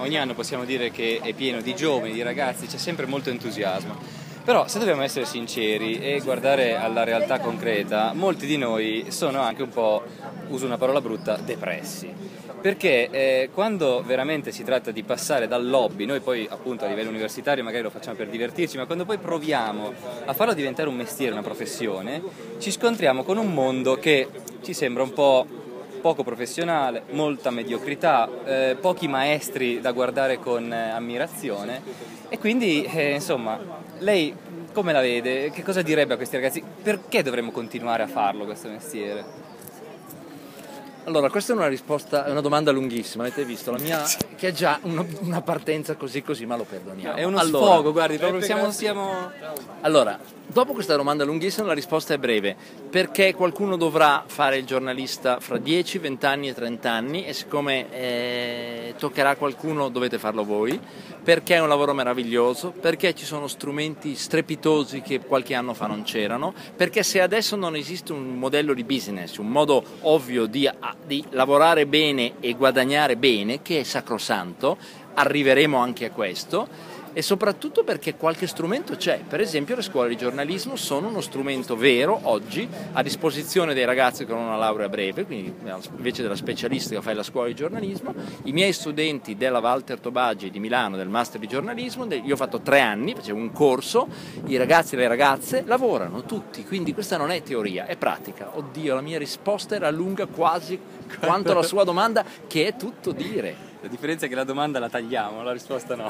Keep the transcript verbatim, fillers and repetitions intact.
ogni anno possiamo dire che è pieno di giovani, di ragazzi, c'è sempre molto entusiasmo. Però se dobbiamo essere sinceri e guardare alla realtà concreta, molti di noi sono anche un po', uso una parola brutta, depressi. Perché eh, quando veramente si tratta di passare dal hobby, noi poi appunto a livello universitario magari lo facciamo per divertirci, ma quando poi proviamo a farlo diventare un mestiere, una professione, ci scontriamo con un mondo che ci sembra un po' poco professionale, molta mediocrità, eh, pochi maestri da guardare con eh, ammirazione e quindi eh, insomma, lei come la vede? Che cosa direbbe a questi ragazzi? Perché dovremmo continuare a farlo questo mestiere? Allora, questa è una risposta, è una domanda lunghissima, avete visto, la mia che è già una, una partenza così così, ma lo perdoniamo. È uno allora, sfogo, guardi, proprio siamo, siamo... Allora, dopo questa domanda lunghissima la risposta è breve, perché qualcuno dovrà fare il giornalista fra dieci, venti anni e trenta anni e siccome eh, toccherà a qualcuno dovete farlo voi, perché è un lavoro meraviglioso, perché ci sono strumenti strepitosi che qualche anno fa non c'erano, perché se adesso non esiste un modello di business, un modo ovvio di di lavorare bene e guadagnare bene, che è sacrosanto, arriveremo anche a questo, e soprattutto perché qualche strumento c'è. Per esempio le scuole di giornalismo sono uno strumento vero oggi a disposizione dei ragazzi con una laurea breve, quindi invece della specialistica fai la scuola di giornalismo. I miei studenti della Walter Tobagi di Milano, del master di giornalismo, io ho fatto tre anni, facevo un corso, i ragazzi e le ragazze lavorano tutti, quindi questa non è teoria, è pratica. Oddio, la mia risposta era lunga quasi quanto la sua domanda, che è tutto dire. La differenza è che la domanda la tagliamo, la risposta no.